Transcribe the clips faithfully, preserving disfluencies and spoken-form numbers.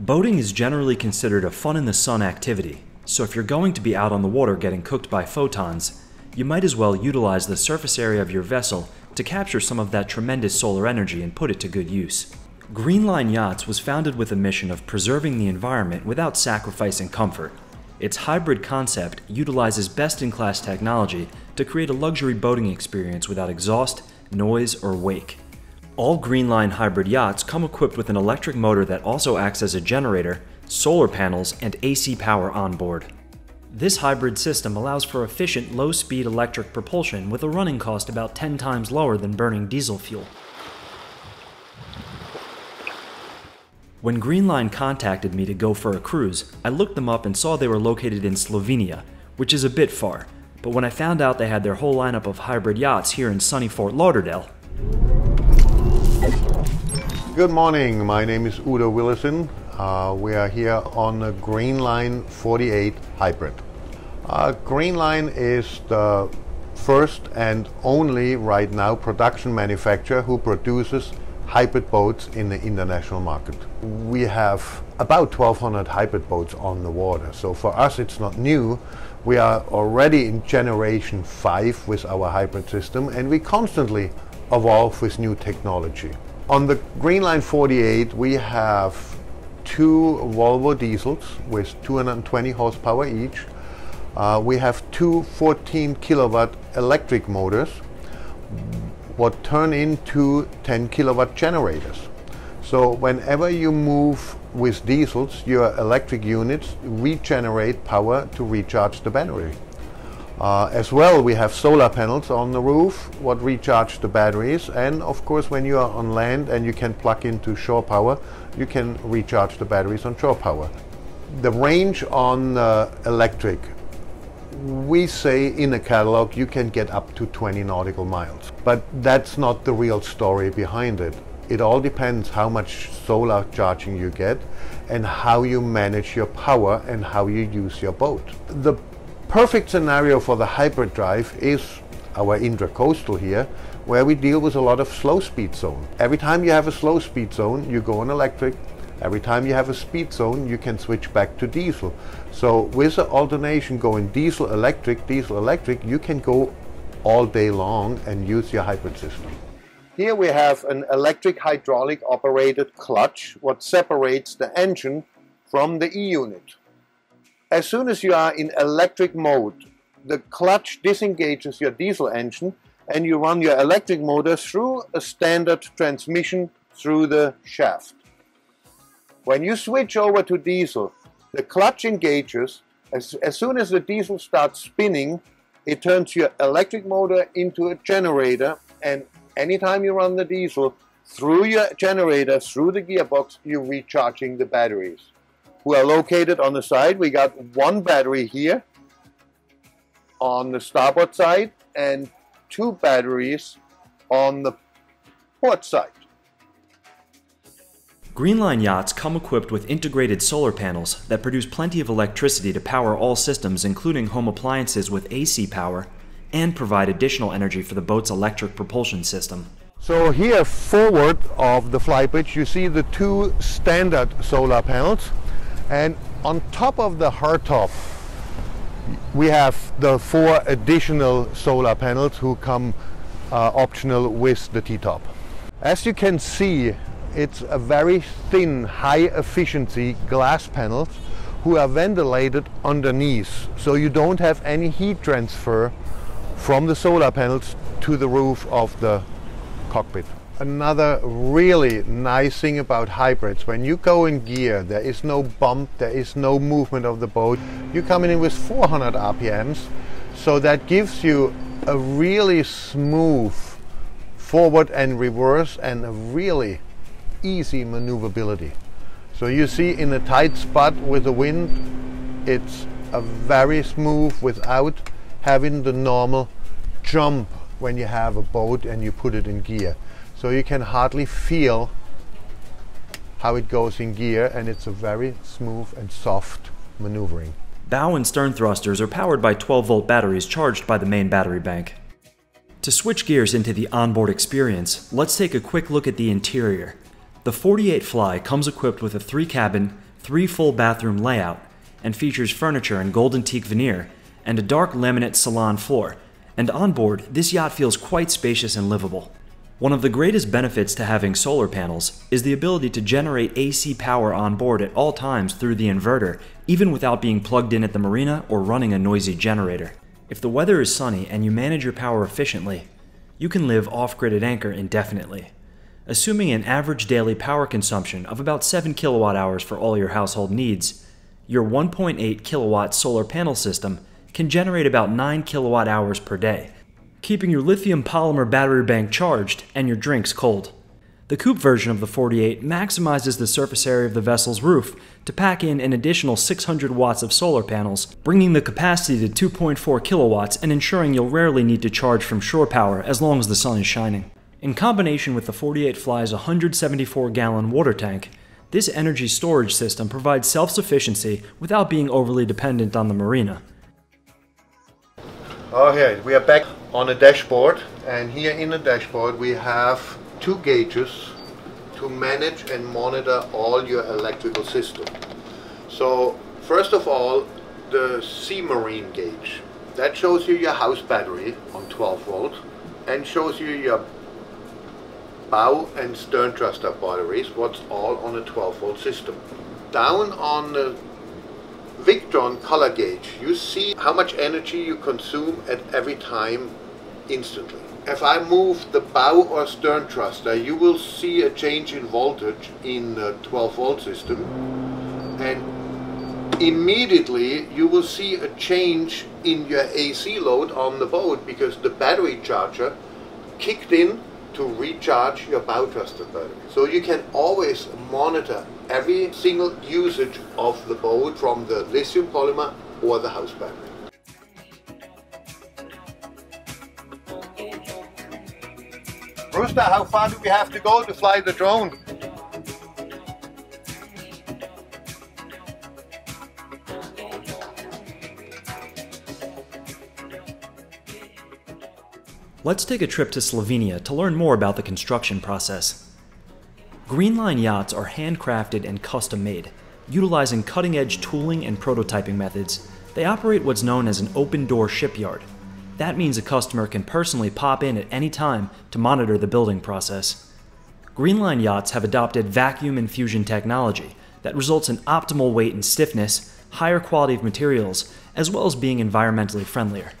Boating is generally considered a fun-in-the-sun activity, so if you're going to be out on the water getting cooked by photons, you might as well utilize the surface area of your vessel to capture some of that tremendous solar energy and put it to good use. Greenline Yachts was founded with a mission of preserving the environment without sacrificing comfort. Its hybrid concept utilizes best-in-class technology to create a luxury boating experience without exhaust, noise, or wake. All Greenline hybrid yachts come equipped with an electric motor that also acts as a generator, solar panels, and A C power onboard. This hybrid system allows for efficient, low-speed electric propulsion with a running cost about ten times lower than burning diesel fuel. When Greenline contacted me to go for a cruise, I looked them up and saw they were located in Slovenia, which is a bit far, but when I found out they had their whole lineup of hybrid yachts here in sunny Fort Lauderdale. Good morning, my name is Udo Willison. Uh, we are here on the Greenline forty-eight Hybrid. Uh, Greenline is the first and only right now production manufacturer who produces hybrid boats in the international market. We have about twelve hundred hybrid boats on the water, so for us it's not new. We are already in generation five with our hybrid system, and we constantly evolve with new technology. On the Greenline forty-eight, we have two Volvo diesels with two hundred twenty horsepower each. Uh, we have two fourteen kilowatt electric motors, what turn into ten kilowatt generators. So whenever you move with diesels, your electric units regenerate power to recharge the battery. Uh, as well, we have solar panels on the roof what recharge the batteries, and of course when you are on land and you can plug into shore power, you can recharge the batteries on shore power. The range on uh, electric, we say in the catalog you can get up to twenty nautical miles, but that's not the real story behind it. It all depends how much solar charging you get and how you manage your power and how you use your boat. The perfect scenario for the hybrid drive is our intracoastal here, where we deal with a lot of slow speed zone. Every time you have a slow speed zone, you go on electric. Every time you have a speed zone, you can switch back to diesel. So with the alternation going diesel electric, diesel electric, you can go all day long and use your hybrid system. Here we have an electric hydraulic operated clutch, what separates the engine from the E-unit. As soon as you are in electric mode, the clutch disengages your diesel engine and you run your electric motor through a standard transmission through the shaft. When you switch over to diesel, the clutch engages. As, as soon as the diesel starts spinning, it turns your electric motor into a generator, and anytime you run the diesel through your generator, through the gearbox, you're recharging the batteries. We are located on the side. We got one battery here on the starboard side and two batteries on the port side. Greenline Yachts come equipped with integrated solar panels that produce plenty of electricity to power all systems, including home appliances with A C power, and provide additional energy for the boat's electric propulsion system. So here forward of the flybridge you see the two standard solar panels, and on top of the hardtop we have the four additional solar panels who come uh, optional with the T-top. As you can see, it's a very thin, high efficiency glass panels who are ventilated underneath, so you don't have any heat transfer from the solar panels to the roof of the cockpit. Another really nice thing about hybrids, when you go in gear, there is no bump, there is no movement of the boat. You're coming in with four hundred R P Ms, so that gives you a really smooth forward and reverse and a really easy maneuverability. So you see, in a tight spot with the wind, it's a very smooth without having the normal jump when you have a boat and you put it in gear. So you can hardly feel how it goes in gear, and it's a very smooth and soft maneuvering. Bow and stern thrusters are powered by twelve volt batteries charged by the main battery bank. To switch gears into the onboard experience, let's take a quick look at the interior. The forty-eight Fly comes equipped with a three cabin, three full bathroom layout, and features furniture in gold teak veneer and a dark laminate salon floor, and on board, this yacht feels quite spacious and livable. One of the greatest benefits to having solar panels is the ability to generate A C power on board at all times through the inverter, even without being plugged in at the marina or running a noisy generator. If the weather is sunny and you manage your power efficiently, you can live off-grid at anchor indefinitely. Assuming an average daily power consumption of about seven kilowatt hours for all your household needs, your one point eight kilowatt solar panel system can generate about nine kilowatt hours per day, keeping your lithium polymer battery bank charged and your drinks cold. The coupe version of the forty-eight maximizes the surface area of the vessel's roof to pack in an additional six hundred watts of solar panels, bringing the capacity to two point four kilowatts and ensuring you'll rarely need to charge from shore power as long as the sun is shining. In combination with the forty-eight Fly's one hundred seventy-four gallon water tank, this energy storage system provides self-sufficiency without being overly dependent on the marina. Okay, we are back on the dashboard, and here in the dashboard we have two gauges to manage and monitor all your electrical system. So first of all, the C-Marine gauge. That shows you your house battery on twelve volt and shows you your bow and stern thruster batteries, what's all on a twelve volt system. Down on the Victron color gauge, you see how much energy you consume at every time instantly. If I move the bow or stern thruster, you will see a change in voltage in the twelve volt system, and immediately you will see a change in your A C load on the boat because the battery charger kicked in to recharge your bow thruster battery. So you can always monitor every single usage of the boat from the lithium polymer or the house battery. Rooster, how far do we have to go to fly the drone? Let's take a trip to Slovenia to learn more about the construction process. Greenline Yachts are handcrafted and custom-made. Utilizing cutting-edge tooling and prototyping methods, they operate what's known as an open-door shipyard. That means a customer can personally pop in at any time to monitor the building process. Greenline Yachts have adopted vacuum infusion technology that results in optimal weight and stiffness, higher quality of materials, as well as being environmentally friendlier.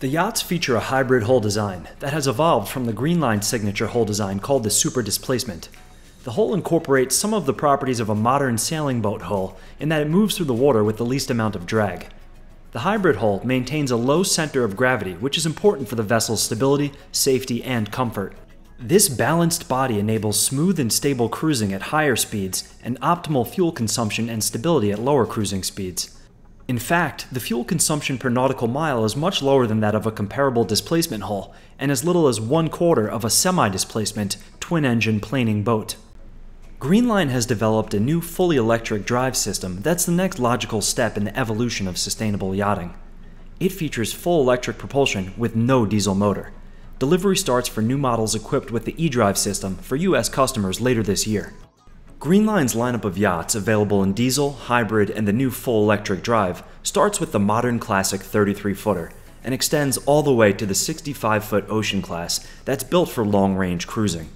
The yachts feature a hybrid hull design that has evolved from the Greenline signature hull design called the Super Displacement. The hull incorporates some of the properties of a modern sailing boat hull in that it moves through the water with the least amount of drag. The hybrid hull maintains a low center of gravity, which is important for the vessel's stability, safety, and comfort. This balanced body enables smooth and stable cruising at higher speeds and optimal fuel consumption and stability at lower cruising speeds. In fact, the fuel consumption per nautical mile is much lower than that of a comparable displacement hull, and as little as one quarter of a semi-displacement, twin-engine planing boat. Greenline has developed a new fully electric drive system that's the next logical step in the evolution of sustainable yachting. It features full electric propulsion with no diesel motor. Delivery starts for new models equipped with the E-Drive system for U S customers later this year. Greenline's lineup of yachts available in diesel, hybrid, and the new full electric drive starts with the modern classic thirty-three footer and extends all the way to the sixty-five foot Ocean Class that's built for long-range cruising.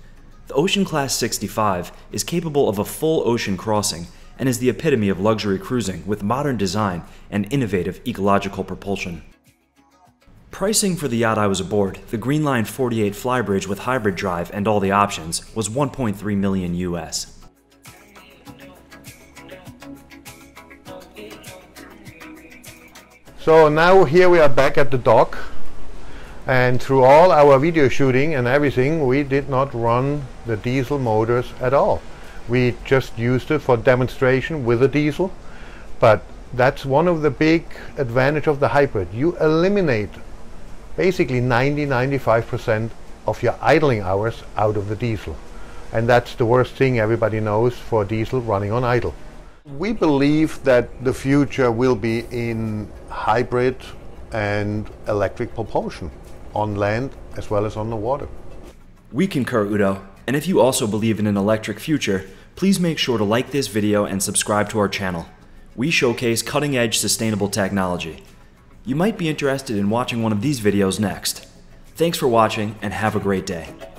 The Ocean Class sixty-five is capable of a full ocean crossing and is the epitome of luxury cruising with modern design and innovative ecological propulsion. Pricing for the yacht I was aboard, the Greenline forty-eight Flybridge with hybrid drive and all the options, was one point three million U S. So now here we are back at the dock, and through all our video shooting and everything, we did not run the diesel motors at all. We just used it for demonstration with the diesel, but that's one of the big advantages of the hybrid. You eliminate basically ninety to ninety-five percent of your idling hours out of the diesel, and that's the worst thing everybody knows for diesel running on idle. We believe that the future will be in hybrid and electric propulsion on land as well as on the water. We concur, Udo, and if you also believe in an electric future, Please make sure to like this video and subscribe to our channel. We showcase cutting-edge sustainable technology. You might be interested in watching one of these videos next. Thanks for watching and have a great day.